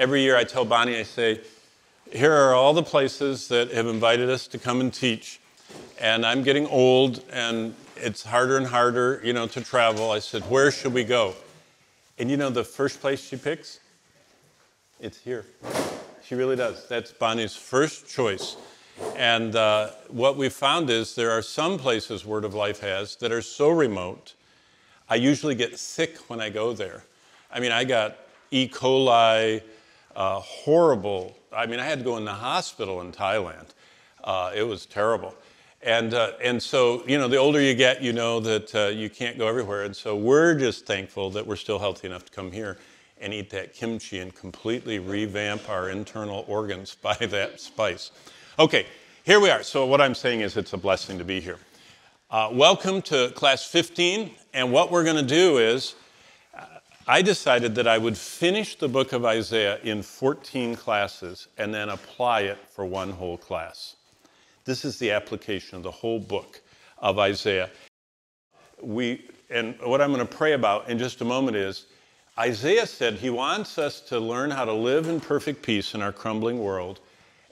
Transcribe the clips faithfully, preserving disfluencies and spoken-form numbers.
Every year I tell Bonnie, I say, here are all the places that have invited us to come and teach. And I'm getting old, and it's harder and harder, you know, to travel. I said, where should we go? And you know the first place she picks? It's here. She really does. That's Bonnie's first choice. And uh, what we found is there are some places Word of Life has that are so remote, I usually get sick when I go there. I mean, I got E. coli, uh, horrible. I mean, I had to go in the hospital in Thailand. Uh, it was terrible. And, uh, and so, you know, the older you get, you know that uh, you can't go everywhere. And so we're just thankful that we're still healthy enough to come here and eat that kimchi and completely revamp our internal organs by that spice. Okay, here we are. So what I'm saying is it's a blessing to be here. Uh, welcome to class fifteen. And what we're going to do is uh, I decided that I would finish the book of Isaiah in fourteen classes and then apply it for one whole class. This is the application of the whole book of Isaiah. We, and what I'm going to pray about in just a moment is Isaiah said he wants us to learn how to live in perfect peace in our crumbling world.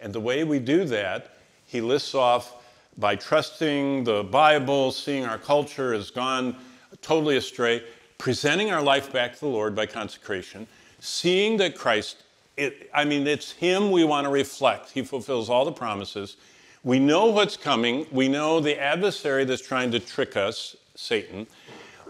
And the way we do that, he lists off by trusting the Bible, seeing our culture has gone totally astray, presenting our life back to the Lord by consecration, seeing that Christ, it, I mean, it's him we want to reflect. He fulfills all the promises. We know what's coming. We know the adversary that's trying to trick us, Satan.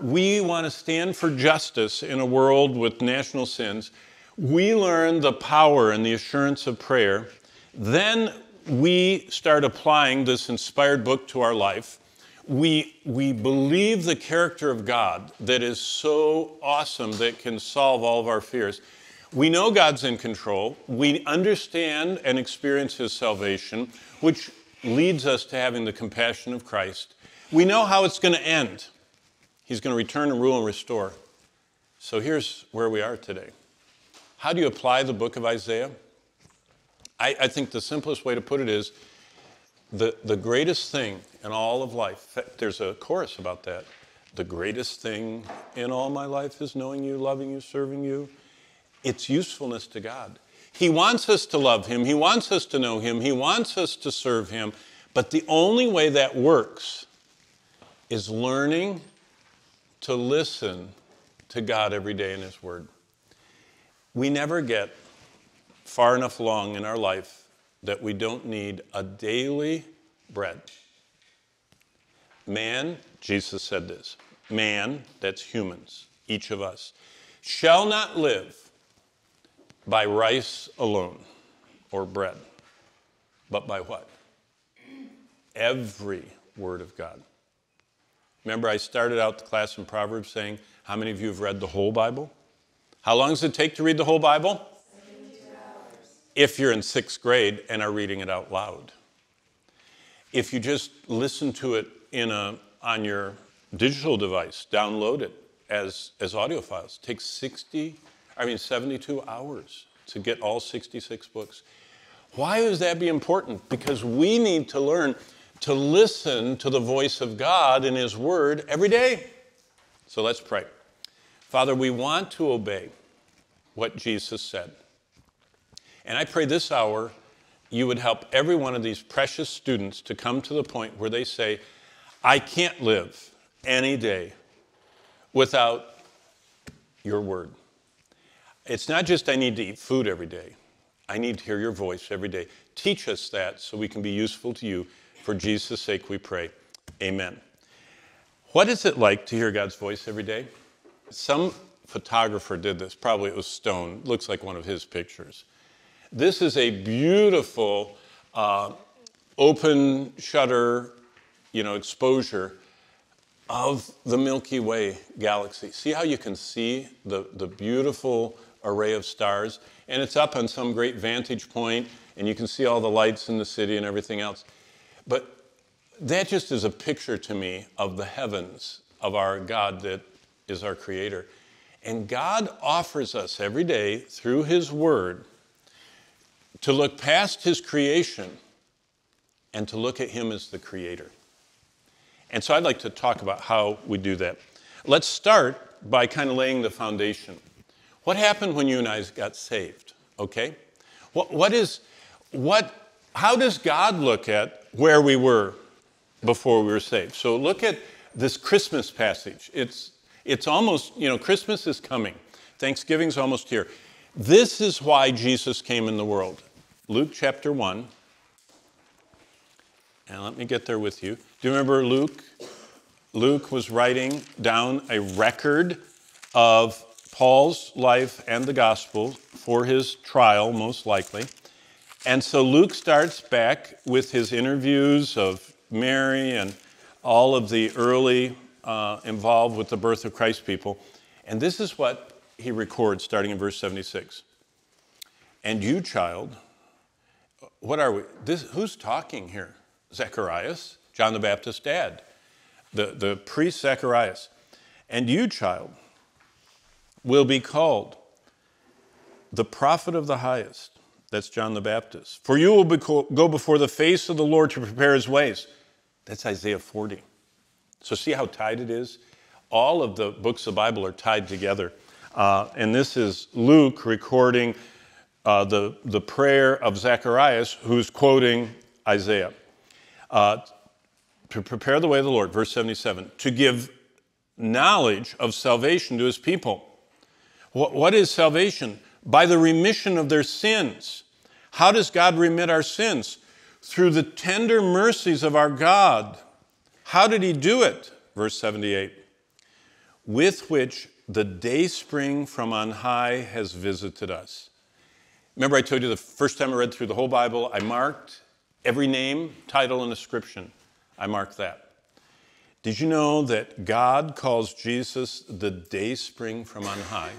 We want to stand for justice in a world with national sins. We learn the power and the assurance of prayer. Then we start applying this inspired book to our life. We, we believe the character of God that is so awesome that can solve all of our fears. We know God's in control. We understand and experience his salvation, which leads us to having the compassion of Christ. We know how it's going to end. He's going to return and rule and restore. So here's where we are today. How do you apply the book of Isaiah? I, I think the simplest way to put it is the, the greatest thing in all of life. In fact, there's a chorus about that. The greatest thing in all my life is knowing you, loving you, serving you. It's usefulness to God. He wants us to love him. He wants us to know him. He wants us to serve him. But the only way that works is learning to listen to God every day in his word. We never get far enough along in our life that we don't need a daily bread. Man, Jesus said this, man, that's humans, each of us, shall not live by rice alone or bread, but by what? Every word of God. Remember, I started out the class in Proverbs saying, how many of you have read the whole Bible? How long does it take to read the whole Bible? If you're in sixth grade and are reading it out loud. If you just listen to it in a, on your digital device, download it as, as audio files. It takes sixty, I mean seventy-two hours to get all sixty-six books. Why does that be important? Because we need to learn to listen to the voice of God in his word every day. So let's pray. Father, we want to obey what Jesus said. And I pray this hour you would help every one of these precious students to come to the point where they say, I can't live any day without your word. It's not just I need to eat food every day. I need to hear your voice every day. Teach us that so we can be useful to you. For Jesus' sake we pray. Amen. What is it like to hear God's voice every day? Some photographer did this. Probably it was Stone. Looks like one of his pictures. This is a beautiful uh, open shutter, you know, exposure of the Milky Way galaxy. See how you can see the, the beautiful array of stars? And it's up on some great vantage point, and you can see all the lights in the city and everything else. But that just is a picture to me of the heavens, of our God that is our creator. And God offers us every day through his word to look past his creation and to look at him as the creator. And so I'd like to talk about how we do that. Let's start by kind of laying the foundation. What happened when you and I got saved? Okay? What, what is, what, how does God look at where we were before we were saved? So look at this Christmas passage. It's, it's almost, you know, Christmas is coming. Thanksgiving's almost here. This is why Jesus came in the world. Luke chapter one. And let me get there with you. Do you remember Luke? Luke was writing down a record of Paul's life and the gospel for his trial, most likely. And so Luke starts back with his interviews of Mary and all of the early uh, involved with the birth of Christ people. And this is what he records starting in verse seventy-six. And you, child, what are we? This, who's talking here? Zacharias, John the Baptist's dad, the, the priest Zacharias. And you, child, will be called the prophet of the highest. That's John the Baptist. For you will be co- go before the face of the Lord to prepare his ways. That's Isaiah forty. So see how tied it is? All of the books of the Bible are tied together. Uh, and this is Luke recording uh, the, the prayer of Zacharias, who's quoting Isaiah. Uh, to prepare the way of the Lord, verse seventy-seven, to give knowledge of salvation to his people. What, what is salvation? By the remission of their sins. How does God remit our sins? Through the tender mercies of our God. How did he do it? Verse seventy-eight, with which the dayspring from on high has visited us. Remember I told you the first time I read through the whole Bible, I marked every name, title, and description. I mark that. Did you know that God calls Jesus the dayspring from on high?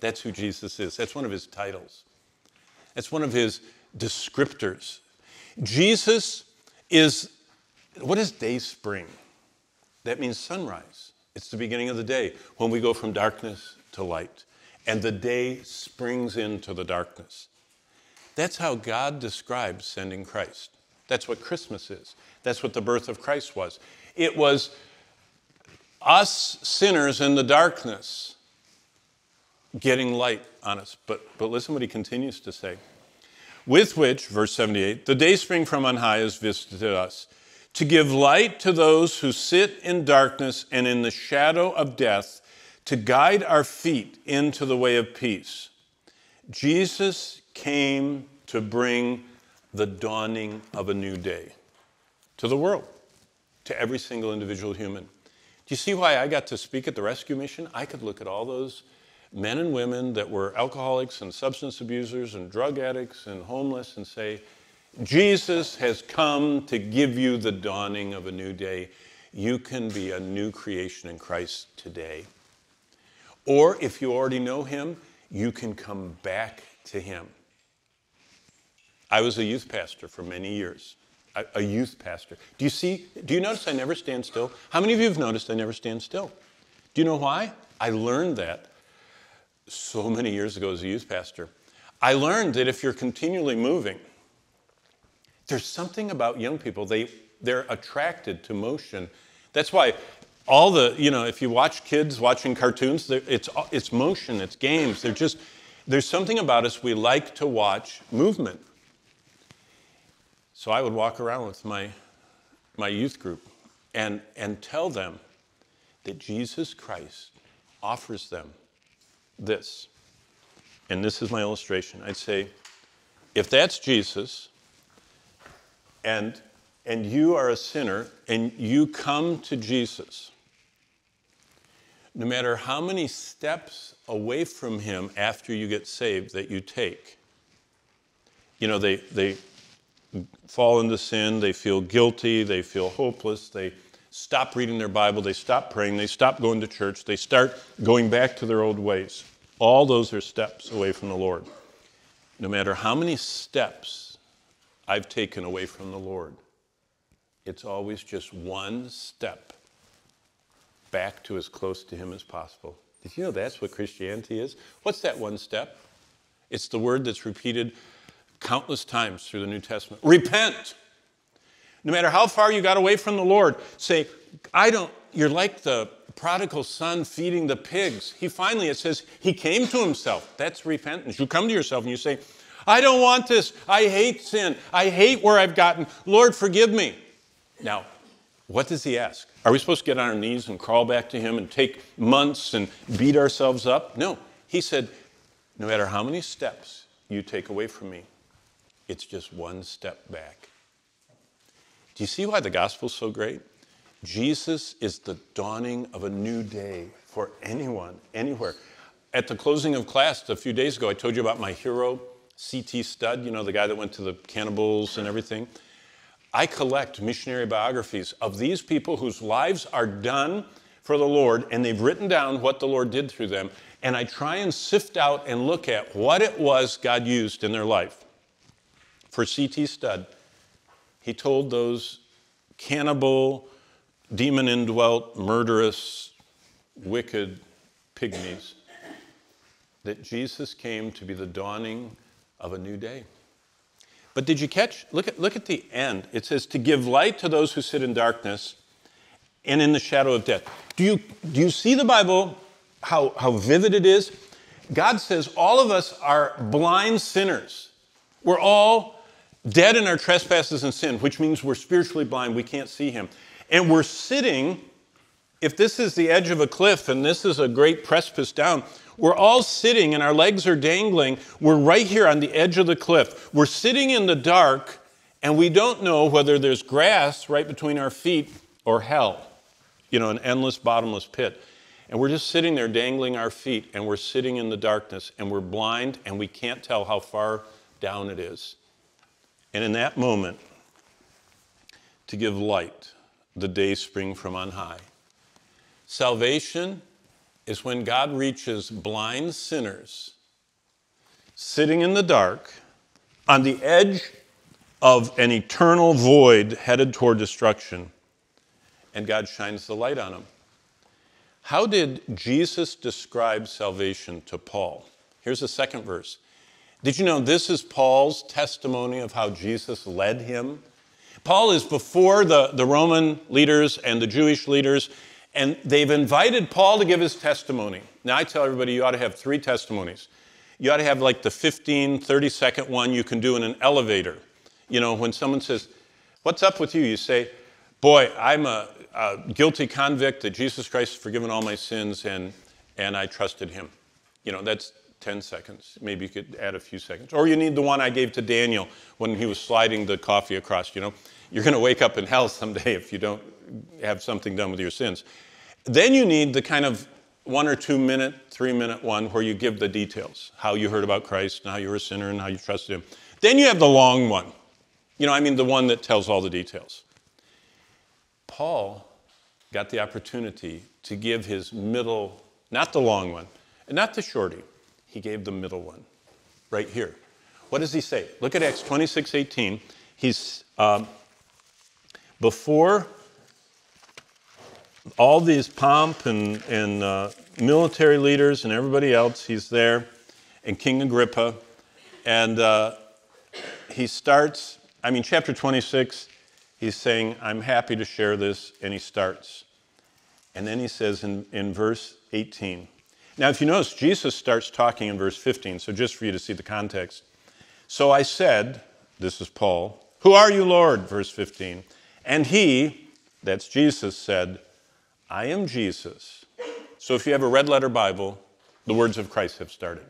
That's who Jesus is. That's one of his titles. That's one of his descriptors. Jesus is, what is dayspring? That means sunrise. It's the beginning of the day when we go from darkness to light. And the day springs into the darkness. That's how God describes sending Christ. That's what Christmas is. That's what the birth of Christ was. It was us sinners in the darkness getting light on us. But, but listen what he continues to say. With which, verse seventy-eight, the dayspring from on high has visited us to give light to those who sit in darkness and in the shadow of death, to guide our feet into the way of peace. Jesus came to bring the dawning of a new day to the world, to every single individual human. Do you see why I got to speak at the rescue mission? I could look at all those men and women that were alcoholics and substance abusers and drug addicts and homeless and say, Jesus has come to give you the dawning of a new day. You can be a new creation in Christ today. Or if you already know him, you can come back to him. I was a youth pastor for many years, a, a youth pastor. Do you see, do you notice I never stand still? How many of you have noticed I never stand still? Do you know why? I learned that so many years ago as a youth pastor. I learned that if you're continually moving, there's something about young people, they, they're attracted to motion. That's why all the, you know, if you watch kids watching cartoons, it's, it's motion, it's games. They're just, there's something about us, we like to watch movement. So I would walk around with my, my youth group and, and tell them that Jesus Christ offers them this. And this is my illustration. I'd say, if that's Jesus, and, and you are a sinner, and you come to Jesus, no matter how many steps away from him after you get saved that you take, you know, they... they fall into sin, they feel guilty, they feel hopeless, they stop reading their Bible, they stop praying, they stop going to church, they start going back to their old ways. All those are steps away from the Lord. No matter how many steps I've taken away from the Lord, it's always just one step back to as close to him as possible. Did you know that's what Christianity is? What's that one step? It's the word that's repeated countless times through the New Testament. Repent. No matter how far you got away from the Lord, say, I don't, you're like the prodigal son feeding the pigs. He finally, it says, he came to himself. That's repentance. You come to yourself and you say, I don't want this. I hate sin. I hate where I've gotten. Lord, forgive me. Now, what does he ask? Are we supposed to get on our knees and crawl back to him and take months and beat ourselves up? No. He said, no matter how many steps you take away from me, it's just one step back. Do you see why the gospel's so great? Jesus is the dawning of a new day for anyone, anywhere. At the closing of class a few days ago, I told you about my hero, C. T. Studd, you know, the guy that went to the cannibals and everything. I collect missionary biographies of these people whose lives are done for the Lord, and they've written down what the Lord did through them, and I try and sift out and look at what it was God used in their life. For C. T. Studd, he told those cannibal, demon-indwelt, murderous, wicked pygmies that Jesus came to be the dawning of a new day. But did you catch? Look at, look at the end. It says, to give light to those who sit in darkness and in the shadow of death. Do you, do you see the Bible, how, how vivid it is? God says all of us are blind sinners. We're all dead in our trespasses and sin, which means we're spiritually blind. We can't see him. And we're sitting, if this is the edge of a cliff and this is a great precipice down, we're all sitting and our legs are dangling. We're right here on the edge of the cliff. We're sitting in the dark and we don't know whether there's grass right between our feet or hell, you know, an endless bottomless pit. And we're just sitting there dangling our feet and we're sitting in the darkness and we're blind and we can't tell how far down it is. And in that moment, to give light, the day spring from on high. Salvation is when God reaches blind sinners sitting in the dark on the edge of an eternal void headed toward destruction, and God shines the light on them. How did Jesus describe salvation to Paul? Here's the second verse. Did you know this is Paul's testimony of how Jesus led him? Paul is before the, the Roman leaders and the Jewish leaders, and they've invited Paul to give his testimony. Now, I tell everybody you ought to have three testimonies. You ought to have like the fifteen, thirty-second one you can do in an elevator. You know, when someone says, what's up with you? You say, boy, I'm a, a guilty convict that Jesus Christ has forgiven all my sins, and, and I trusted him. You know, that's ten seconds. Maybe you could add a few seconds. Or you need the one I gave to Daniel when he was sliding the coffee across, you know. You're going to wake up in hell someday if you don't have something done with your sins. Then you need the kind of one or two minute, three minute one where you give the details, how you heard about Christ and how you were a sinner and how you trusted him. Then you have the long one. You know, I mean the one that tells all the details. Paul got the opportunity to give his middle, not the long one, and not the shorty. He gave the middle one, right here. What does he say? Look at Acts twenty-six eighteen. He's um, before all these pomp and, and uh, military leaders and everybody else. He's there, and King Agrippa, and uh, he starts. I mean, chapter twenty-six. He's saying, "I'm happy to share this," and he starts, and then he says in, in verse eighteen. Now, if you notice, Jesus starts talking in verse fifteen, so just for you to see the context. So I said, this is Paul, who are you, Lord? Verse fifteen. And he, that's Jesus, said, I am Jesus. So if you have a red letter Bible, the words of Christ have started.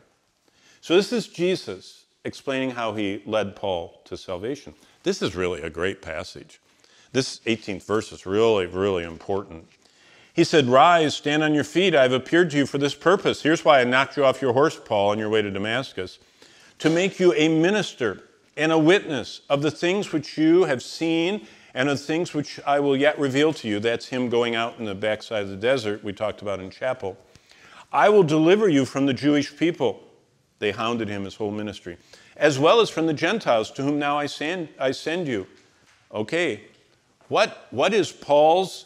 So this is Jesus explaining how he led Paul to salvation. This is really a great passage. This eighteenth verse is really, really important. He said, rise, stand on your feet. I have appeared to you for this purpose. Here's why I knocked you off your horse, Paul, on your way to Damascus, to make you a minister and a witness of the things which you have seen and of the things which I will yet reveal to you. That's him going out in the backside of the desert we talked about in chapel. I will deliver you from the Jewish people. They hounded him his whole ministry, as well as from the Gentiles to whom now I send, I send you. Okay, what, what is Paul's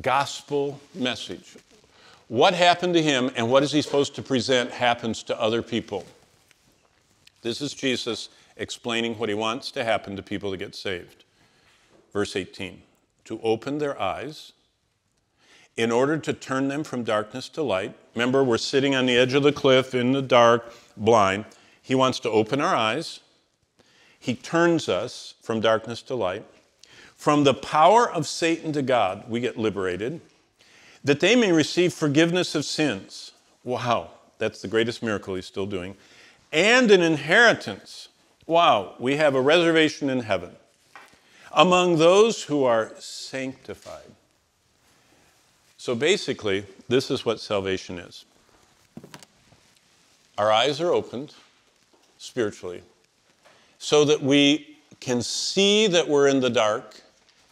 gospel message? What happened to him and what is he supposed to present happens to other people. This is Jesus explaining what he wants to happen to people to get saved. Verse eighteen, to open their eyes in order to turn them from darkness to light. Remember, we're sitting on the edge of the cliff in the dark, blind. He wants to open our eyes. He turns us from darkness to light. From the power of Satan to God, we get liberated, that they may receive forgiveness of sins. Wow, that's the greatest miracle he's still doing. And an inheritance. Wow, we have a reservation in heaven among those who are sanctified. So basically, this is what salvation is. Our eyes are opened spiritually so that we can see that we're in the dark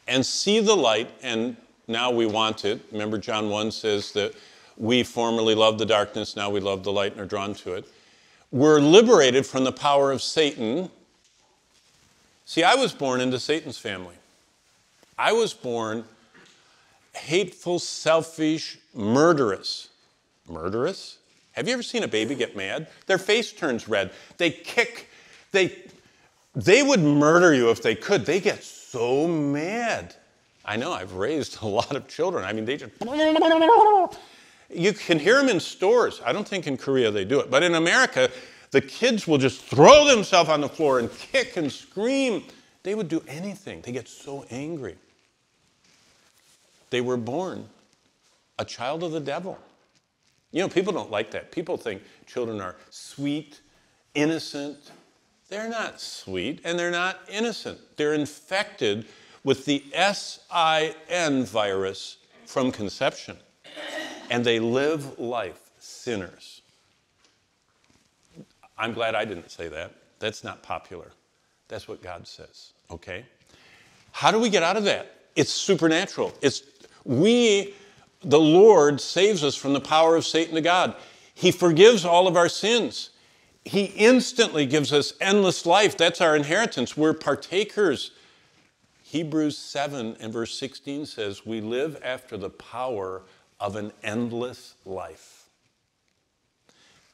and see the light, and now we want it. Remember, John one says that we formerly loved the darkness, now we love the light and are drawn to it. We're liberated from the power of Satan. See, I was born into Satan's family. I was born hateful, selfish, murderous. Murderous? Have you ever seen a baby get mad? Their face turns red. They kick. They, they would murder you if they could. They get so mad. I know, I've raised a lot of children. I mean, they just... You can hear them in stores. I don't think in Korea they do it. But in America, the kids will just throw themselves on the floor and kick and scream. They would do anything. They get so angry. They were born a child of the devil. You know, people don't like that. People think children are sweet, innocent. They're not sweet, and they're not innocent. They're infected with the S I N virus from conception. And they live life sinners. I'm glad I didn't say that. That's not popular. That's what God says, okay? How do we get out of that? It's supernatural. It's we, the Lord, saves us from the power of Satan to God. He forgives all of our sins. He instantly gives us endless life. That's our inheritance. We're partakers. Hebrews seven and verse sixteen says, we live after the power of an endless life.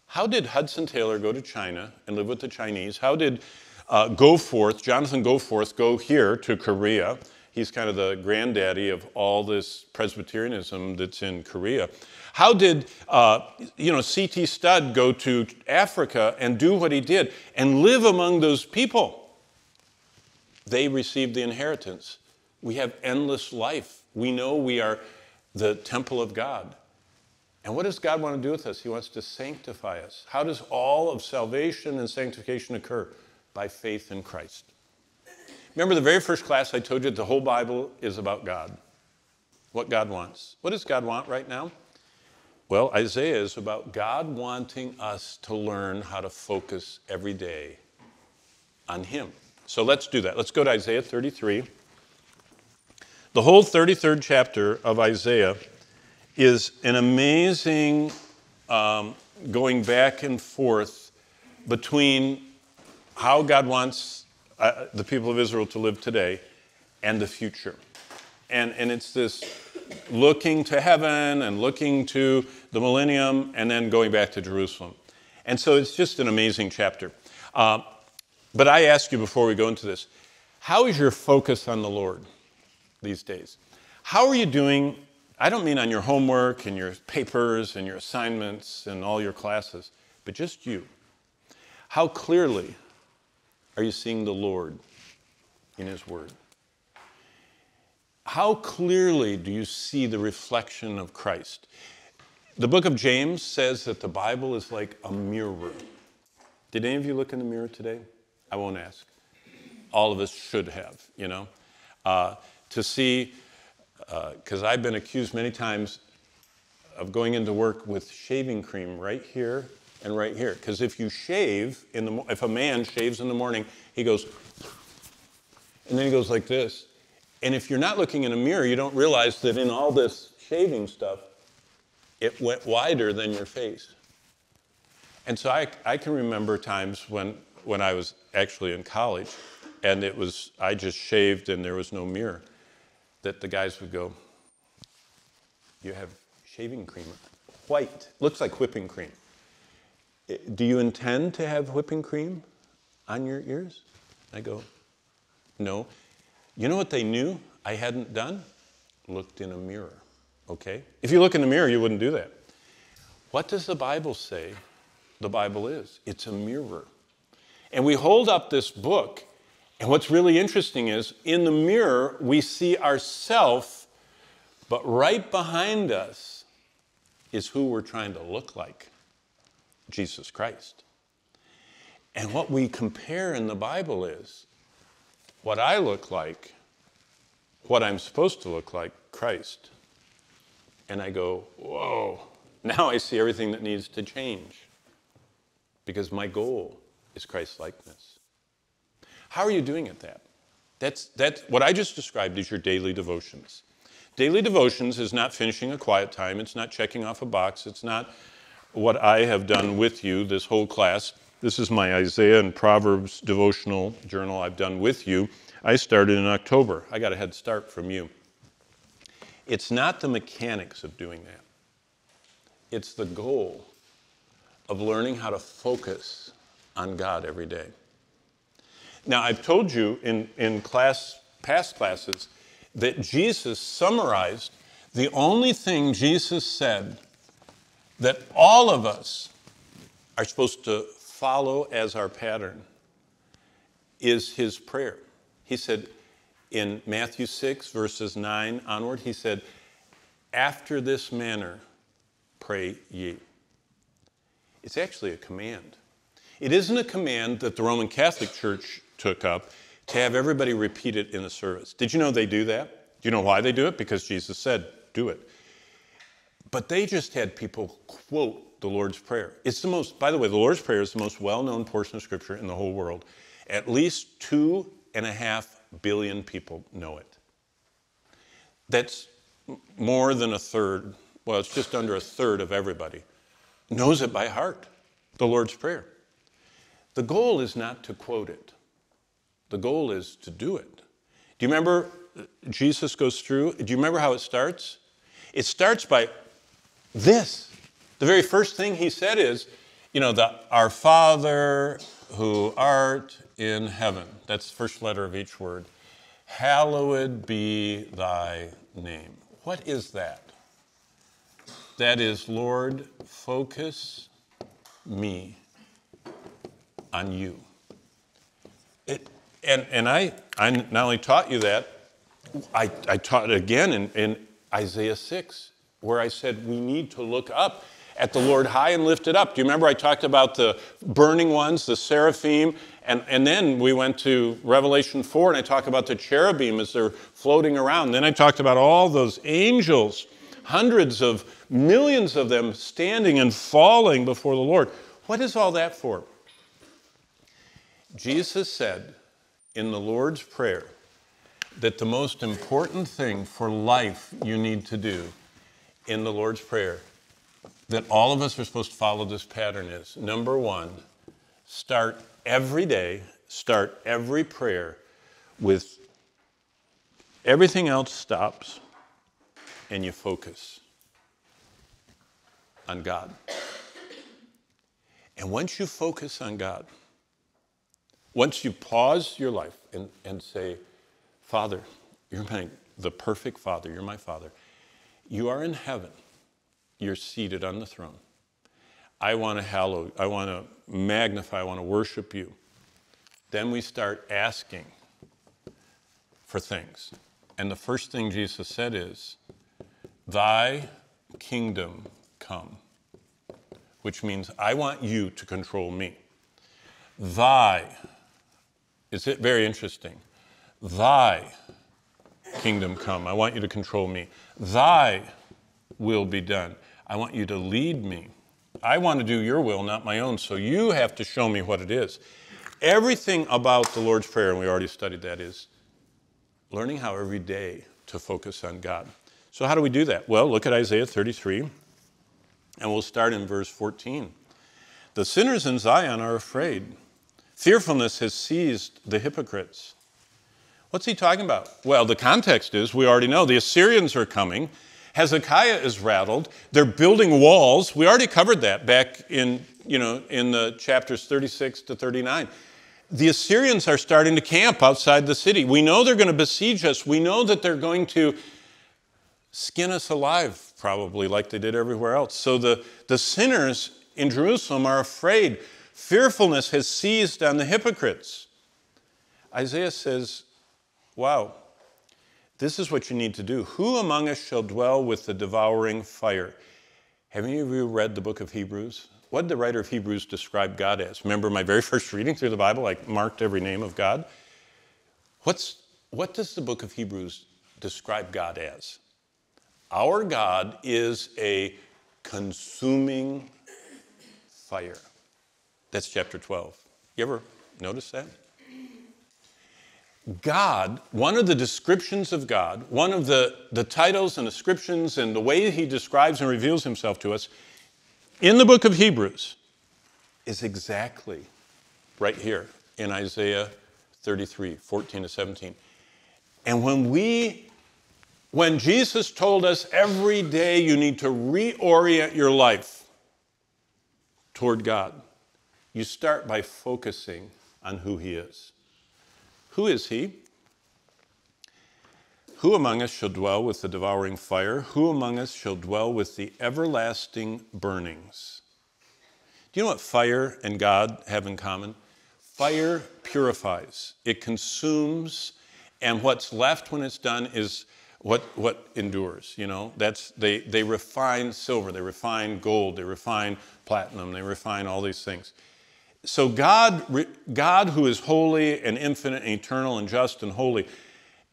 How did Hudson Taylor go to China and live with the Chinese? How did uh, Goforth, Jonathan Goforth, go here to Korea? He's kind of the granddaddy of all this Presbyterianism that's in Korea. How did, uh, you know, C. T. Studd go to Africa and do what he did and live among those people? They received the inheritance. We have endless life. We know we are the temple of God. And what does God want to do with us? He wants to sanctify us. How does all of salvation and sanctification occur? By faith in Christ. Remember the very first class I told you the whole Bible is about God, what God wants. What does God want right now? Well, Isaiah is about God wanting us to learn how to focus every day on him. So let's do that. Let's go to Isaiah thirty-three. The whole thirty-third chapter of Isaiah is an amazing um, going back and forth between how God wants Uh, the people of Israel to live today and the future. And, and it's this looking to heaven and looking to the millennium and then going back to Jerusalem. And so it's just an amazing chapter. Uh, but I ask you before we go into this, how is your focus on the Lord these days? How are you doing? I don't mean on your homework and your papers and your assignments and all your classes, but just you. How clearly are you seeing the Lord in his word? How clearly do you see the reflection of Christ? The book of James says that the Bible is like a mirror. Did any of you look in the mirror today? I won't ask. All of us should have, you know, uh, to see, because uh, I've been accused many times of going into work with shaving cream right here and right here, because if you shave in the if a man shaves in the morning, he goes, and then he goes like this, and if you're not looking in a mirror, you don't realize that in all this shaving stuff, it went wider than your face. And so I I can remember times when when I was actually in college, and it was I just shaved and there was no mirror, that the guys would go, you have shaving cream, white, looks like whipping cream. Do you intend to have whipping cream on your ears? I go, no. You know what they knew I hadn't done? Looked in a mirror. Okay? If you look in the mirror, you wouldn't do that. What does the Bible say the Bible is? It's a mirror. And we hold up this book, and what's really interesting is in the mirror, we see ourselves, but right behind us is who we're trying to look like, Jesus Christ. And what we compare in the Bible is what I look like, what I'm supposed to look like, Christ. And I go, whoa, now I see everything that needs to change because my goal is Christ-likeness. How are you doing at that? That's, that's what I just described is your daily devotions. Daily devotions is not finishing a quiet time. It's not checking off a box. It's not what I have done with you this whole class. This is my Isaiah and Proverbs devotional journal I've done with you. I started in October. I got a head start from you. It's not the mechanics of doing that. It's the goal of learning how to focus on God every day. Now, I've told you in, in class, past classes that Jesus summarized the only thing Jesus said that all of us are supposed to follow as our pattern is his prayer. He said, in Matthew six, verses nine onward, he said, after this manner pray ye. It's actually a command. It isn't a command that the Roman Catholic Church took up to have everybody repeat it in a service. Did you know they do that? Do you know why they do it? Because Jesus said, do it. But they just had people quote the Lord's Prayer. It's the most, by the way, the Lord's Prayer is the most well-known portion of Scripture in the whole world. At least two and a half billion people know it. That's more than a third, well, it's just under a third of everybody, knows it by heart, the Lord's Prayer. The goal is not to quote it. The goal is to do it. Do you remember Jesus goes through? Do you remember how it starts? It starts by this. The very first thing he said is, you know, the, our Father who art in heaven. That's the first letter of each word. Hallowed be thy name. What is that? That is, Lord, focus me on you. It, and and I, I not only taught you that, I, I taught it again in, in Isaiah six, where I said we need to look up at the Lord high and lifted up. Do you remember I talked about the burning ones, the seraphim, and, and then we went to Revelation four, and I talked about the cherubim as they're floating around. Then I talked about all those angels, hundreds of millions of them standing and falling before the Lord. What is all that for? Jesus said in the Lord's Prayer that the most important thing for life you need to do in the Lord's Prayer that all of us are supposed to follow this pattern is, number one, start every day, start every prayer with everything else stops and you focus on God. And once you focus on God, once you pause your life and, and say, Father, you're my, the perfect Father, you're my Father, you are in heaven. You're seated on the throne. I want to hallow, I want to magnify, I want to worship you. Then we start asking for things. And the first thing Jesus said is, thy kingdom come, which means I want you to control me. Thy, is it very interesting? Thy kingdom come. I want you to control me. Thy will be done. I want you to lead me. I want to do your will, not my own, so you have to show me what it is. Everything about the Lord's Prayer, and we already studied that, is learning how every day to focus on God. So how do we do that? Well, look at Isaiah thirty-three, and we'll start in verse fourteen. The sinners in Zion are afraid. Fearfulness has seized the hypocrites. What's he talking about? Well, the context is, we already know, the Assyrians are coming. Hezekiah is rattled. They're building walls. We already covered that back in, you know, in the chapters thirty-six to thirty-nine. The Assyrians are starting to camp outside the city. We know they're going to besiege us. We know that they're going to skin us alive, probably, like they did everywhere else. So the, the sinners in Jerusalem are afraid. Fearfulness has seized on the hypocrites. Isaiah says, wow, this is what you need to do. Who among us shall dwell with the devouring fire? Have any of you read the book of Hebrews? What did the writer of Hebrews describe God as? Remember my very first reading through the Bible, I marked every name of God. What's, what does the book of Hebrews describe God as? Our God is a consuming fire. That's chapter twelve. You ever notice that? God, one of the descriptions of God, one of the, the titles and descriptions and the way he describes and reveals himself to us in the book of Hebrews is exactly right here in Isaiah thirty-three, fourteen to seventeen. And when we, when Jesus told us every day you need to reorient your life toward God, you start by focusing on who he is. Who is he? Who among us shall dwell with the devouring fire? Who among us shall dwell with the everlasting burnings? Do you know what fire and God have in common? Fire purifies. It consumes, and what's left when it's done is what, what endures. You know, that's, they, they refine silver, they refine gold, they refine platinum, they refine all these things. So God, God, who is holy and infinite and eternal and just and holy,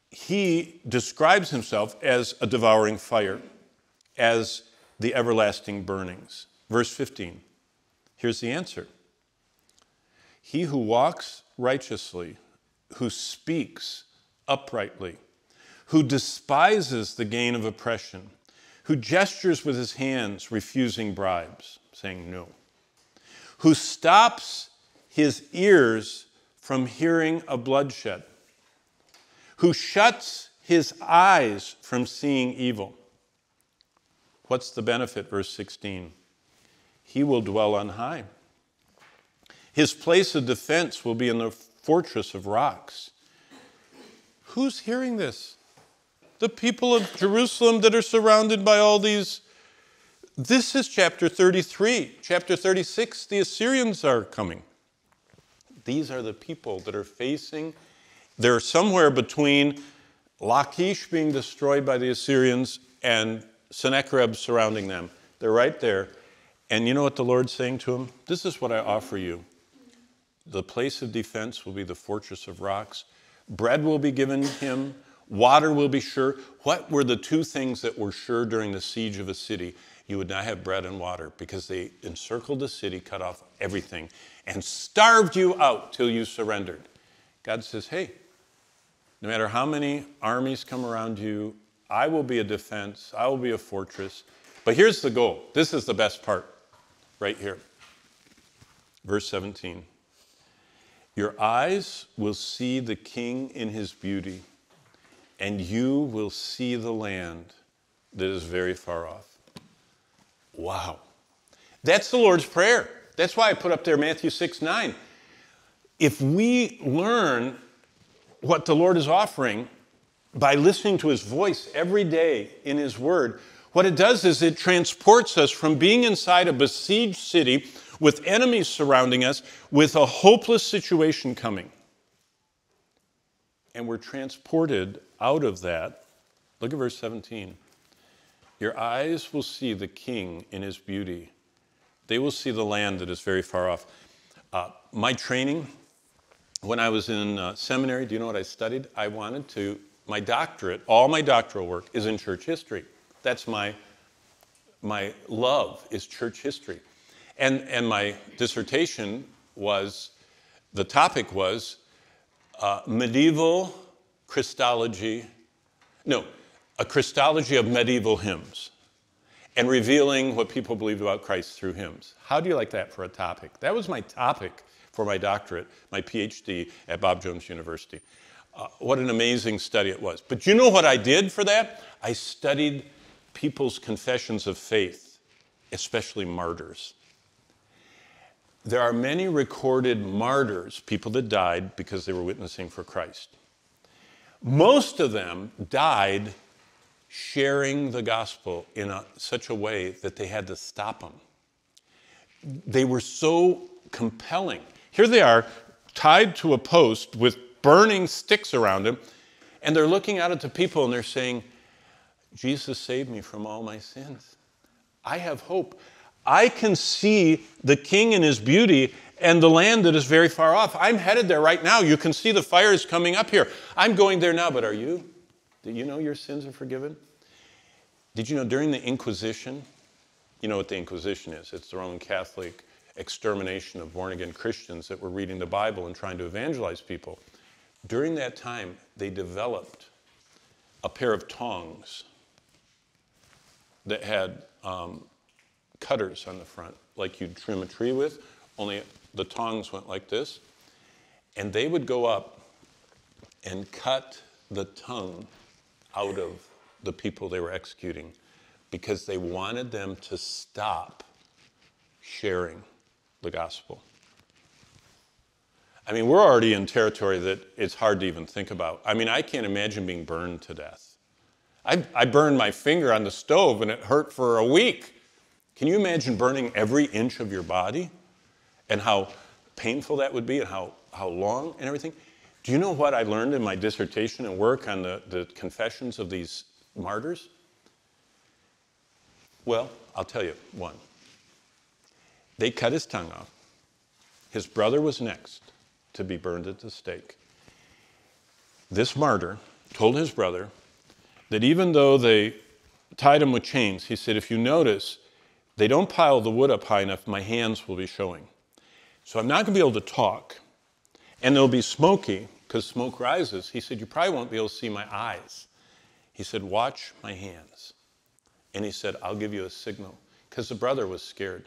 he describes himself as a devouring fire, as the everlasting burnings. Verse fifteen, here's the answer. He who walks righteously, who speaks uprightly, who despises the gain of oppression, who gestures with his hands, refusing bribes, saying no, who stops his ears from hearing a bloodshed, who shuts his eyes from seeing evil. What's the benefit? Verse sixteen, he will dwell on high. His place of defense will be in the fortress of rocks. Who's hearing this? The people of Jerusalem that are surrounded by all these. This is chapter thirty-three. Chapter thirty-six, the Assyrians are coming. These are the people that are facing. They're somewhere between Lachish being destroyed by the Assyrians and Sennacherib surrounding them. They're right there. And you know what the Lord's saying to them? This is what I offer you. The place of defense will be the fortress of rocks. Bread will be given him. Water will be sure. What were the two things that were sure during the siege of a city? You would not have bread and water, because they encircled the city, cut off everything, and starved you out till you surrendered. God says, hey, no matter how many armies come around you, I will be a defense, I will be a fortress. But here's the goal. This is the best part right here. Verse seventeen. Your eyes will see the King in his beauty, and you will see the land that is very far off. Wow. That's the Lord's Prayer. That's why I put up there Matthew six, nine. If we learn what the Lord is offering by listening to his voice every day in his word, what it does is it transports us from being inside a besieged city with enemies surrounding us, with a hopeless situation coming. And we're transported out of that. Look at verse seventeen. Your eyes will see the King in his beauty. They will see the land that is very far off. Uh, my training, when I was in uh, seminary, do you know what I studied? I wanted to, my doctorate, all my doctoral work is in church history. That's my, my love is church history. And, and my dissertation was, the topic was uh, medieval Christology, no, a Christology of medieval hymns, and revealing what people believed about Christ through hymns. How do you like that for a topic? That was my topic for my doctorate, my PhD at Bob Jones University. Uh, what an amazing study it was. But you know what I did for that? I studied people's confessions of faith, especially martyrs. There are many recorded martyrs, people that died because they were witnessing for Christ. Most of them died sharing the gospel in a, such a way that they had to stop them. They were so compelling. Here they are, tied to a post with burning sticks around them, and they're looking out at the people and they're saying, Jesus saved me from all my sins. I have hope. I can see the king in his beauty and the land that is very far off. I'm headed there right now. You can see the fires coming up here. I'm going there now, but are you? Did you know your sins are forgiven? Did you know during the Inquisition, you know what the Inquisition is? It's the Roman Catholic extermination of born-again Christians that were reading the Bible and trying to evangelize people. During that time, they developed a pair of tongs that had um, cutters on the front, like you'd trim a tree with, only the tongs went like this. And they would go up and cut the tongue out of the people they were executing because they wanted them to stop sharing the gospel. I mean, we're already in territory that it's hard to even think about. I mean, I can't imagine being burned to death. I, I burned my finger on the stove and it hurt for a week. Can you imagine burning every inch of your body and how painful that would be and how, how long and everything? Do you know what I learned in my dissertation and work on the, the confessions of these martyrs? Well, I'll tell you one. They cut his tongue off. His brother was next to be burned at the stake. This martyr told his brother that even though they tied him with chains, he said, if you notice, they don't pile the wood up high enough, my hands will be showing. So I'm not gonna be able to talk, and they'll be smoky, because smoke rises. He said, you probably won't be able to see my eyes. He said, watch my hands. And he said, I'll give you a signal, because the brother was scared.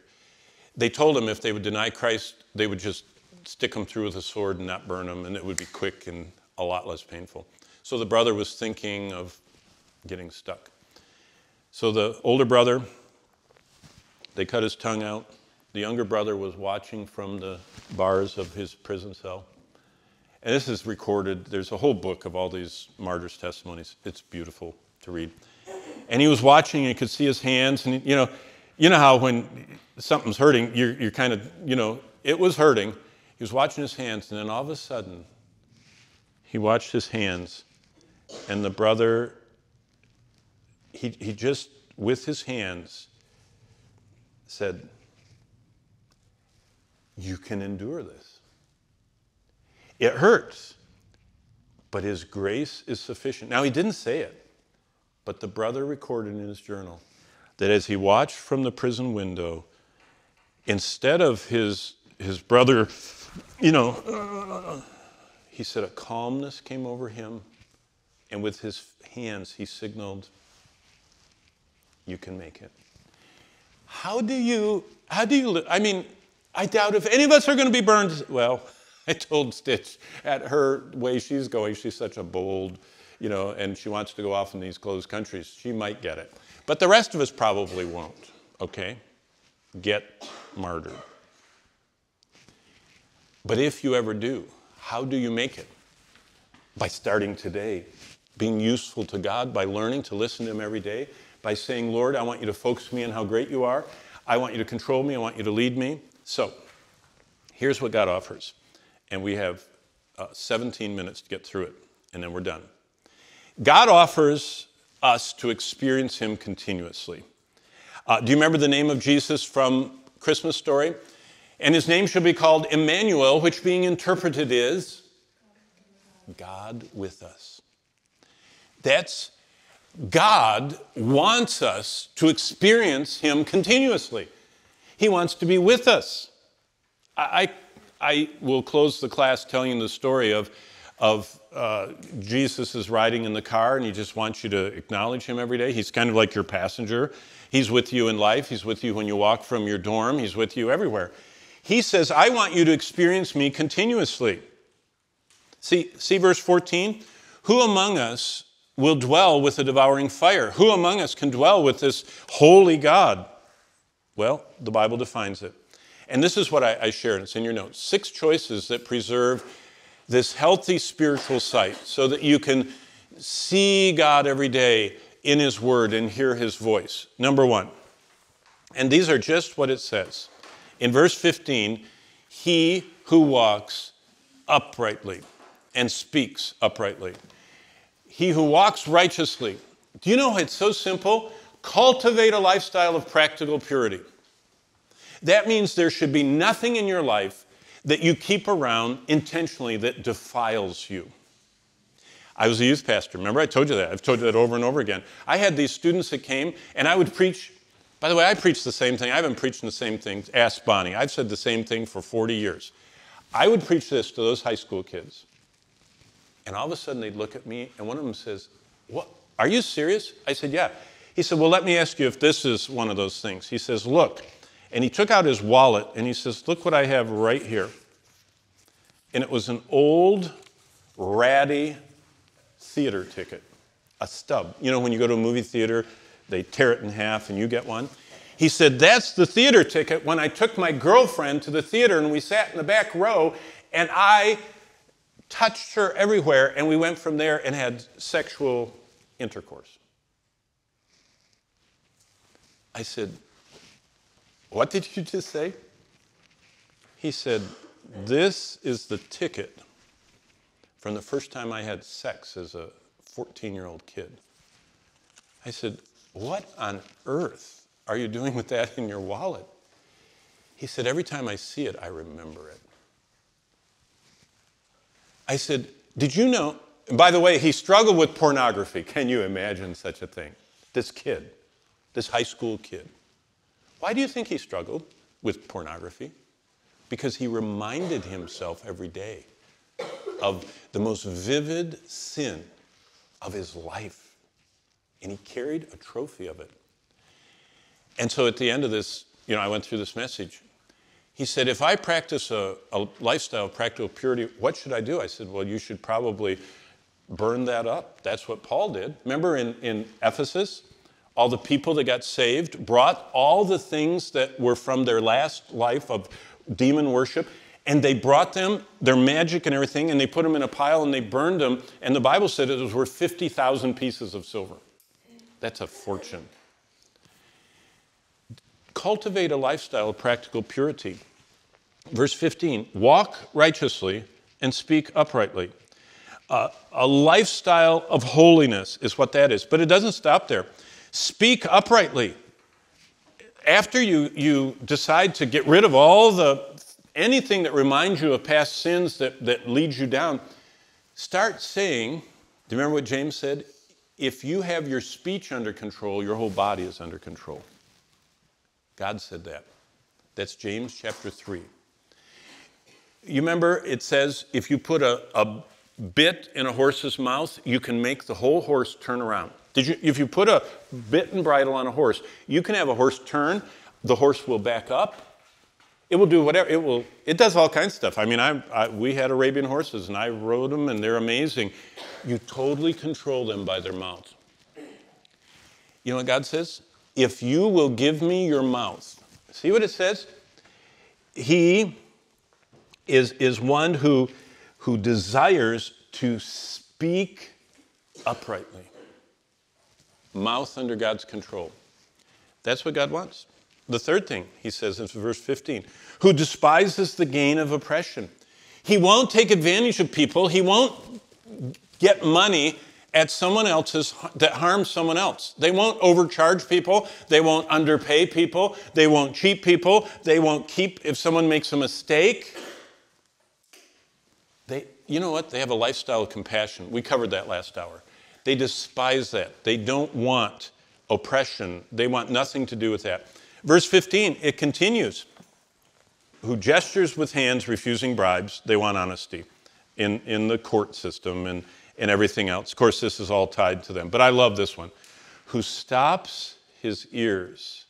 They told him if they would deny Christ, they would just stick him through with a sword and not burn him, and it would be quick and a lot less painful. So the brother was thinking of getting stuck. So the older brother, they cut his tongue out. The younger brother was watching from the bars of his prison cell. And this is recorded. There's a whole book of all these martyrs' testimonies. It's beautiful to read. And he was watching and he could see his hands. And, you know, you know how when something's hurting, you're, you're kind of, you know, it was hurting. He was watching his hands, and then all of a sudden, he watched his hands, and the brother, he, he just, with his hands, said, you can endure this. It hurts, but his grace is sufficient. Now, he didn't say it, but the brother recorded in his journal that as he watched from the prison window, instead of his, his brother, you know, uh, he said a calmness came over him, and with his hands he signaled, you can make it. How do you, how do you, I mean, I doubt if any of us are going to be burned. Well, I told Stitch, at her way she's going, she's such a bold, you know, and she wants to go off in these closed countries. She might get it. But the rest of us probably won't, okay? Get martyred. But if you ever do, how do you make it? By starting today, being useful to God, by learning to listen to him every day, by saying, Lord, I want you to focus me on how great you are. I want you to control me. I want you to lead me. So here's what God offers. And we have uh, seventeen minutes to get through it, and then we're done. God offers us to experience him continuously. Uh, do you remember the name of Jesus from Christmas story? And his name shall be called Emmanuel, which being interpreted is God with us. That's God wants us to experience him continuously. He wants to be with us. I, I, I will close the class telling the story of, of uh, Jesus is riding in the car, and he just wants you to acknowledge him every day. He's kind of like your passenger. He's with you in life. He's with you when you walk from your dorm. He's with you everywhere. He says, I want you to experience me continuously. See, see verse fourteen? Who among us will dwell with the devouring fire? Who among us can dwell with this holy God? Well, the Bible defines it. And this is what I, I shared. It's in your notes. Six choices that preserve this healthy spiritual sight so that you can see God every day, in his word and hear his voice. Number one, and these are just what it says. In verse fifteen, he who walks uprightly and speaks uprightly. He who walks righteously. Do you know it's so simple? Cultivate a lifestyle of practical purity. That means there should be nothing in your life that you keep around intentionally that defiles you. I was a youth pastor. Remember, I told you that. I've told you that over and over again. I had these students that came, and I would preach. By the way, I preach the same thing. I've been preaching the same thing. Ask Bonnie. I've said the same thing for forty years. I would preach this to those high school kids. And all of a sudden, they'd look at me, and one of them says, "What? Are you serious?" I said, "Yeah." He said, "Well, let me ask you if this is one of those things." He says, "Look." And he took out his wallet, and he says, "Look what I have right here." And it was an old, ratty theater ticket, a stub. You know, when you go to a movie theater, they tear it in half, and you get one. He said, "That's the theater ticket when I took my girlfriend to the theater, and we sat in the back row, and I touched her everywhere, and we went from there and had sexual intercourse." I said, "What did you just say?" He said, "This is the ticket from the first time I had sex as a fourteen-year-old kid." I said, "What on earth are you doing with that in your wallet?" He said, "Every time I see it, I remember it." I said, "Did you know?" And by the way, he struggled with pornography. Can you imagine such a thing? This kid, this high school kid. Why do you think he struggled with pornography? Because he reminded himself every day of the most vivid sin of his life. And he carried a trophy of it. And so at the end of this, you know, I went through this message. He said, "If I practice a, a lifestyle of practical purity, what should I do?" I said, "Well, you should probably burn that up." That's what Paul did. Remember in, in Ephesus, all the people that got saved brought all the things that were from their last life of demon worship, and they brought them, their magic and everything, and they put them in a pile and they burned them. And the Bible said it was worth fifty thousand pieces of silver. That's a fortune. Cultivate a lifestyle of practical purity. Verse fifteen, walk righteously and speak uprightly. Uh, a lifestyle of holiness is what that is. But it doesn't stop there. Speak uprightly. After you, you decide to get rid of all the, anything that reminds you of past sins that, that leads you down, start saying, do you remember what James said? If you have your speech under control, your whole body is under control. God said that. That's James chapter three. You remember it says if you put a, a bit in a horse's mouth, you can make the whole horse turn around. Did you, if you put a bit and bridle on a horse, you can have a horse turn, the horse will back up, it will do whatever, it will. It does all kinds of stuff. I mean, I, I, we had Arabian horses and I rode them and they're amazing. You totally control them by their mouth. You know what God says? If you will give me your mouth. See what it says? He is, is one who, who desires to speak uprightly. Mouth under God's control. That's what God wants. The third thing he says in verse fifteen, who despises the gain of oppression. He won't take advantage of people. He won't get money at someone else's, that harms someone else. They won't overcharge people. They won't underpay people. They won't cheat people. They won't keep, if someone makes a mistake. They, you know what? They have a lifestyle of compassion. We covered that last hour. They despise that. They don't want oppression. They want nothing to do with that. Verse fifteen, it continues. Who gestures with hands refusing bribes, they want honesty in, in the court system and and everything else. Of course, this is all tied to them. But I love this one. Who stops his ears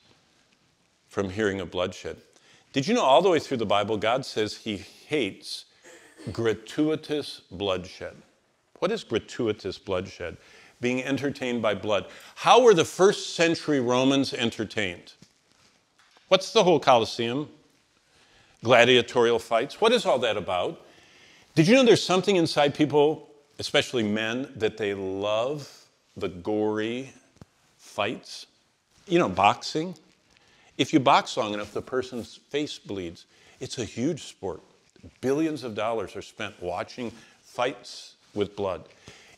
from hearing of bloodshed. Did you know all the way through the Bible, God says he hates gratuitous bloodshed. What is gratuitous bloodshed? Being entertained by blood. How were the first century Romans entertained? What's the whole Colosseum? Gladiatorial fights? What is all that about? Did you know there's something inside people, especially men, that they love the gory, fights, you know, boxing. If you box long enough, the person's face bleeds. It's a huge sport. Billions of dollars are spent watching fights with blood.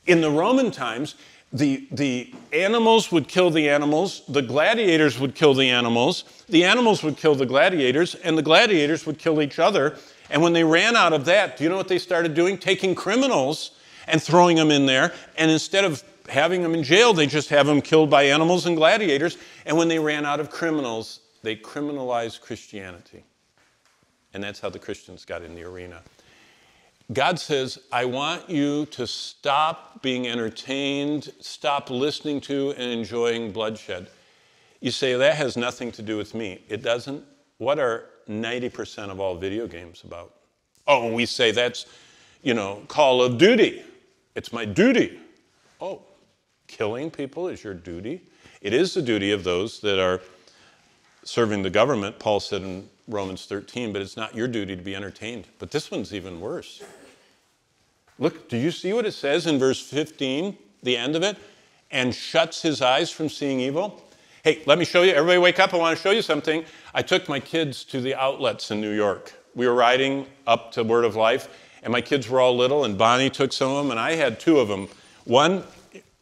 In the Roman times, the, the animals would kill the animals, the gladiators would kill the animals, the animals would kill the gladiators, and the gladiators would kill each other. And when they ran out of that, do you know what they started doing? Taking criminals and throwing them in there. And instead of having them in jail, they just have them killed by animals and gladiators. And when they ran out of criminals, they criminalized Christianity. And that's how the Christians got in the arena. God says, I want you to stop being entertained, stop listening to and enjoying bloodshed. You say, that has nothing to do with me. It doesn't. What are ninety percent of all video games about? Oh, we say that's, you know, Call of Duty. It's my duty. Oh, killing people is your duty? It is the duty of those that are serving the government, Paul said in Romans thirteen, but it's not your duty to be entertained. But this one's even worse. Look, do you see what it says in verse fifteen, the end of it? And shuts his eyes from seeing evil? Hey, let me show you. Everybody wake up. I want to show you something. I took my kids to the outlets in New York. We were riding up to Word of Life, and my kids were all little, and Bonnie took some of them, and I had two of them. One,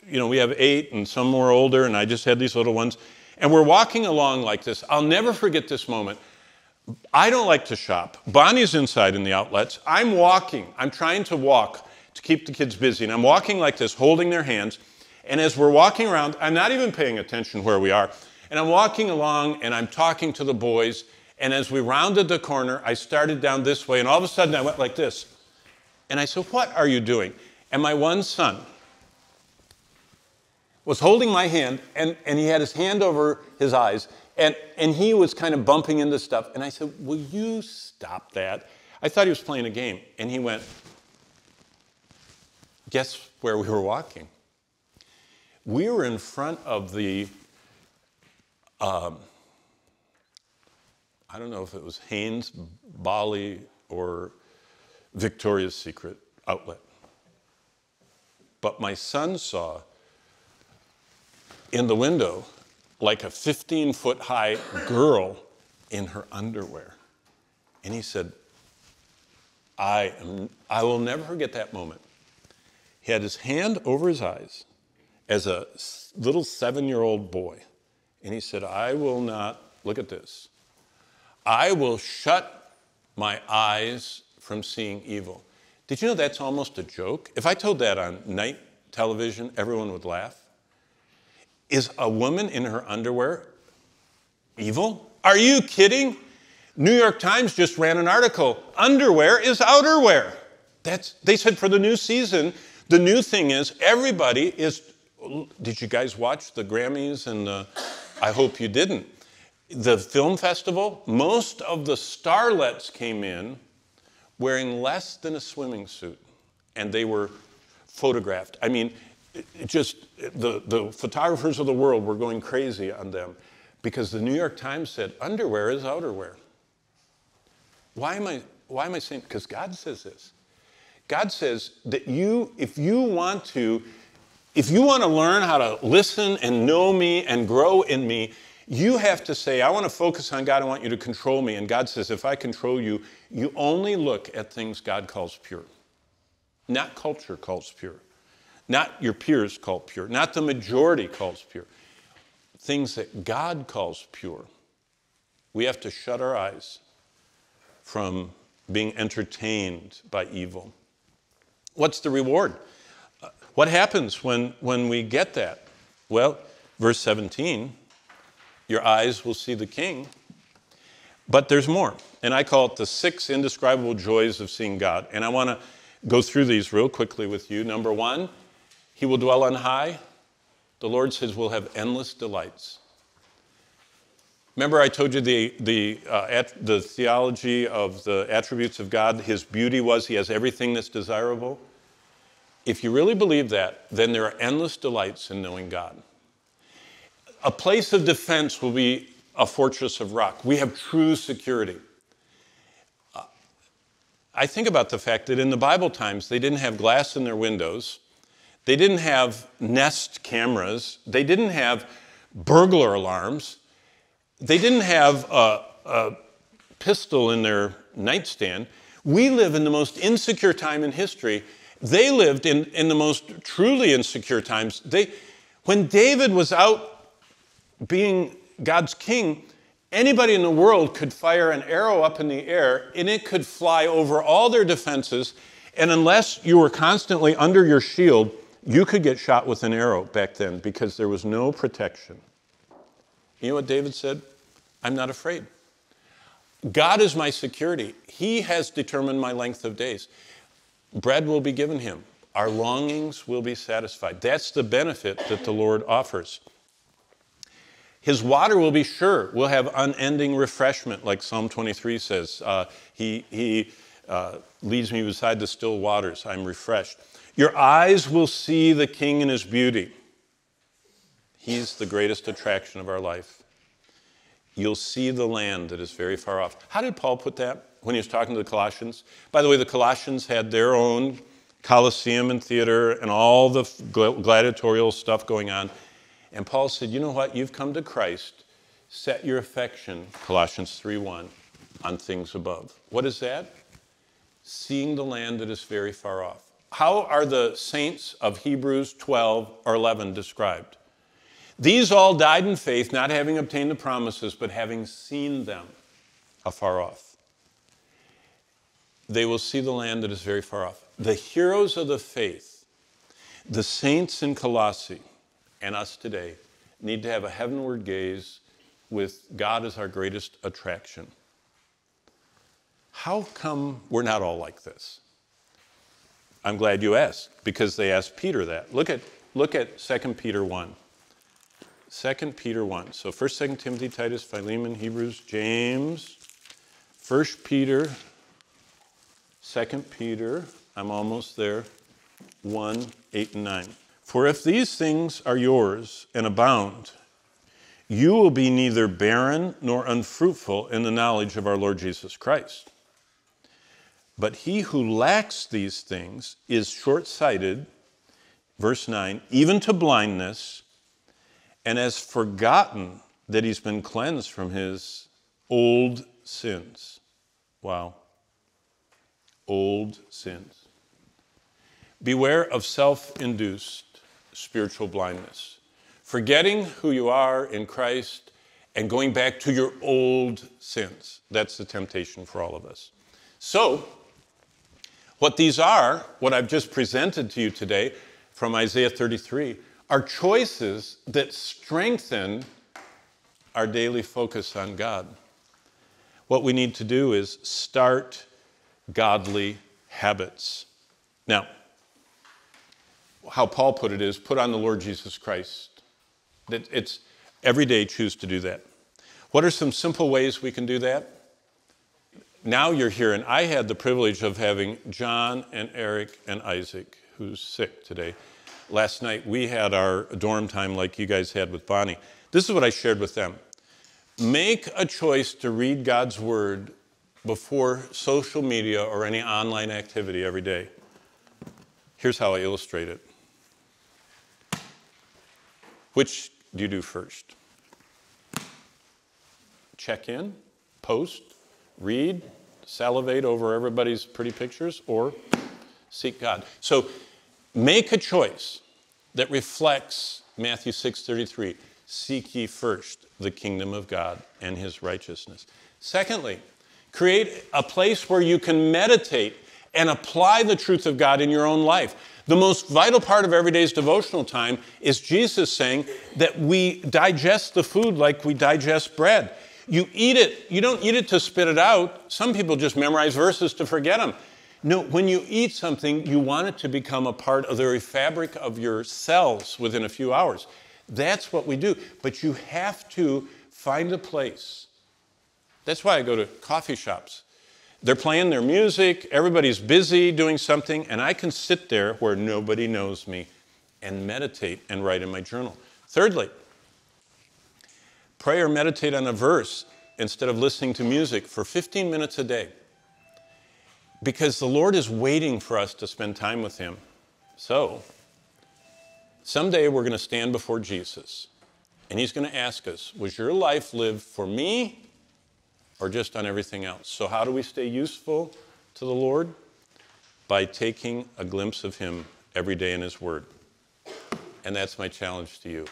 you know, we have eight, and some were older, and I just had these little ones. And we're walking along like this. I'll never forget this moment. I don't like to shop. Bonnie's inside in the outlets. I'm walking. I'm trying to walk to keep the kids busy. And I'm walking like this, holding their hands. And as we're walking around, I'm not even paying attention where we are. And I'm walking along, and I'm talking to the boys. And as we rounded the corner, I started down this way. And all of a sudden, I went like this. And I said, what are you doing? And my one son was holding my hand, and, and he had his hand over his eyes, and, and he was kind of bumping into stuff. And I said, will you stop that? I thought he was playing a game. And he went, guess where we were walking? We were in front of the, um, I don't know if it was Hanes, Bali, or Victoria's Secret outlet. But my son saw in the window, like a fifteen-foot-high girl in her underwear. And he said, I, am, I will never forget that moment. He had his hand over his eyes as a little seven-year-old boy. And he said, I will not, look at this, I will shut my eyes from seeing evil. Did you know that's almost a joke? If I told that on night television, everyone would laugh. Is a woman in her underwear evil? Are you kidding? New York Times just ran an article, underwear is outerwear. That's, they said for the new season, the new thing is everybody is, did you guys watch the Grammys and the, I hope you didn't, the film festival? Most of the starlets came in wearing less than a swimming suit, and they were photographed. I mean, It just, the, the photographers of the world were going crazy on them because the New York Times said, underwear is outerwear. Why am I, why am I saying, because God says this. God says that you, if you want to, if you want to learn how to listen and know me and grow in me, you have to say, I want to focus on God, I want you to control me. And God says, if I control you, you only look at things God calls pure. Not culture calls pure. Not your peers call pure, not the majority calls pure. Things that God calls pure. We have to shut our eyes from being entertained by evil. What's the reward? What happens when, when we get that? Well, verse seventeen, your eyes will see the King. But there's more. And I call it the six indescribable joys of seeing God. And I want to go through these real quickly with you. Number one, He will dwell on high. The Lord says we'll have endless delights. Remember I told you the, the, uh, at, the theology of the attributes of God, His beauty was He has everything that's desirable. If you really believe that, then there are endless delights in knowing God. A place of defense will be a fortress of rock. We have true security. Uh, I think about the fact that in the Bible times, they didn't have glass in their windows. They didn't have Nest cameras. They didn't have burglar alarms. They didn't have a, a pistol in their nightstand. We live in the most insecure time in history. They lived in, in the most truly insecure times. They, when David was out being God's king, anybody in the world could fire an arrow up in the air, and it could fly over all their defenses. And unless you were constantly under your shield, you could get shot with an arrow back then because there was no protection. You know what David said? I'm not afraid. God is my security. He has determined my length of days. Bread will be given him. Our longings will be satisfied. That's the benefit that the Lord offers. His water will be sure. We'll have unending refreshment, like Psalm twenty-three says. Uh, he he uh, leads me beside the still waters. I'm refreshed. Your eyes will see the King in his beauty. He's the greatest attraction of our life. You'll see the land that is very far off. How did Paul put that when he was talking to the Colossians? By the way, the Colossians had their own Colosseum and theater and all the gladiatorial stuff going on. And Paul said, you know what? You've come to Christ. Set your affection, Colossians three one, on things above. What is that? Seeing the land that is very far off. How are the saints of Hebrews twelve or eleven described? These all died in faith, not having obtained the promises, but having seen them afar off. They will see the land that is very far off. The heroes of the faith, the saints in Colossae, and us today, need to have a heavenward gaze with God as our greatest attraction. How come we're not all like this? I'm glad you asked, because they asked Peter that. Look at, look at Second Peter one. Second Peter one. So First, Second Timothy, Titus, Philemon, Hebrews, James, First Peter, Second Peter, I'm almost there, one, eight, and nine. For if these things are yours and abound, you will be neither barren nor unfruitful in the knowledge of our Lord Jesus Christ. But he who lacks these things is short-sighted, verse nine, even to blindness, and has forgotten that he's been cleansed from his old sins. Wow. Old sins. Beware of self-induced spiritual blindness. Forgetting who you are in Christ and going back to your old sins. That's the temptation for all of us. So, what these are, what I've just presented to you today from Isaiah thirty-three, are choices that strengthen our daily focus on God. What we need to do is start godly habits. Now, how Paul put it is, put on the Lord Jesus Christ. It's every day choose to do that. What are some simple ways we can do that? Now you're here, and I had the privilege of having John and Eric and Isaac, who's sick today. Last night, we had our dorm time like you guys had with Bonnie. This is what I shared with them. Make a choice to read God's Word before social media or any online activity every day. Here's how I illustrate it. Which do you do first? Check in, post, read, salivate over everybody's pretty pictures, or seek God. So, make a choice that reflects Matthew six thirty-three. Seek ye first the kingdom of God and his righteousness. Secondly, create a place where you can meditate and apply the truth of God in your own life. The most vital part of every day's devotional time is Jesus saying that we digest the food like we digest bread. You eat it. You don't eat it to spit it out. Some people just memorize verses to forget them. No, when you eat something, you want it to become a part of the very fabric of your cells within a few hours. That's what we do. But you have to find a place. That's why I go to coffee shops. They're playing their music, everybody's busy doing something, and I can sit there where nobody knows me and meditate and write in my journal. Thirdly, pray or meditate on a verse instead of listening to music for fifteen minutes a day. Because the Lord is waiting for us to spend time with him. So, someday we're going to stand before Jesus. And he's going to ask us, was your life lived for me or just on everything else? So how do we stay useful to the Lord? By taking a glimpse of him every day in his word. And that's my challenge to you.